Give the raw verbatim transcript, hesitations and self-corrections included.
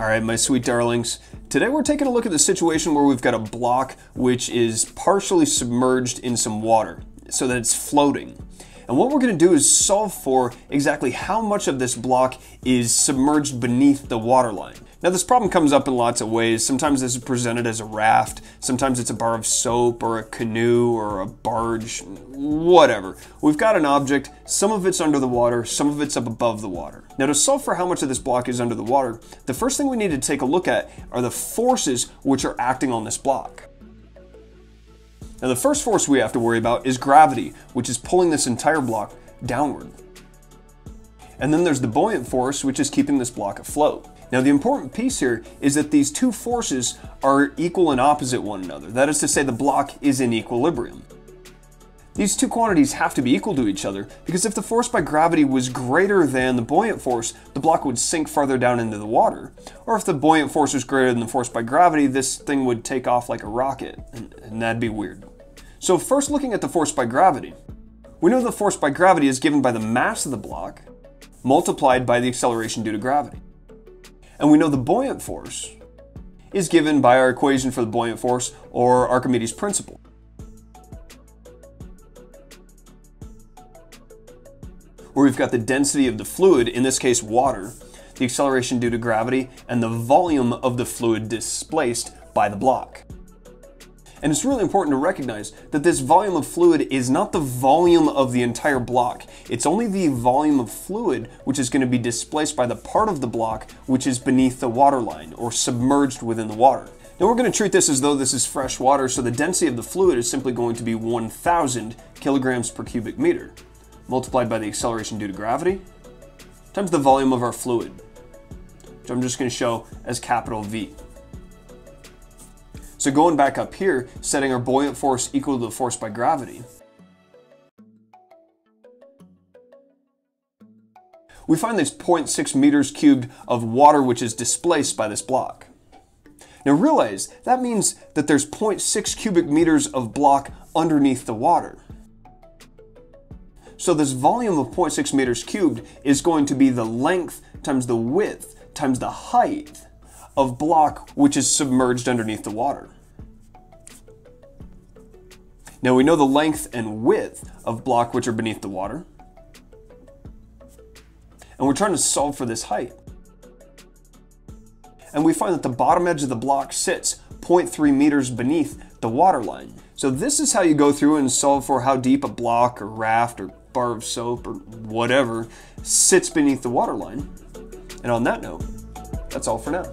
All right, my sweet darlings. Today we're taking a look at the situation where we've got a block which is partially submerged in some water so that it's floating. And what we're gonna do is solve for exactly how much of this block is submerged beneath the waterline. Now this problem comes up in lots of ways. Sometimes this is presented as a raft, sometimes it's a bar of soap or a canoe or a barge, whatever. We've got an object, some of it's under the water, some of it's up above the water. Now to solve for how much of this block is under the water, the first thing we need to take a look at are the forces which are acting on this block. Now the first force we have to worry about is gravity, which is pulling this entire block downward. And then there's the buoyant force, which is keeping this block afloat. Now the important piece here is that these two forces are equal and opposite one another. That is to say, the block is in equilibrium. These two quantities have to be equal to each other, because if the force by gravity was greater than the buoyant force, the block would sink farther down into the water. Or if the buoyant force was greater than the force by gravity, this thing would take off like a rocket, and, and that'd be weird. So first, looking at the force by gravity, we know the force by gravity is given by the mass of the block multiplied by the acceleration due to gravity. And we know the buoyant force is given by our equation for the buoyant force, or Archimedes' principle, where we've got the density of the fluid, in this case water, the acceleration due to gravity, and the volume of the fluid displaced by the block. And it's really important to recognize that this volume of fluid is not the volume of the entire block. It's only the volume of fluid which is going to be displaced by the part of the block which is beneath the waterline, or submerged within the water. Now we're going to treat this as though this is fresh water, so the density of the fluid is simply going to be one thousand kilograms per cubic meter, multiplied by the acceleration due to gravity, times the volume of our fluid, which I'm just going to show as capital V. So going back up here, setting our buoyant force equal to the force by gravity, we find there's zero point six meters cubed of water which is displaced by this block. Now realize, that means that there's zero point six cubic meters of block underneath the water. So this volume of zero point six meters cubed is going to be the length times the width times the height of block which is submerged underneath the water. Now we know the length and width of block which are beneath the water, and we're trying to solve for this height. And we find that the bottom edge of the block sits zero point three meters beneath the water line. So this is how you go through and solve for how deep a block or raft or bar of soap or whatever sits beneath the waterline. And on that note, that's all for now.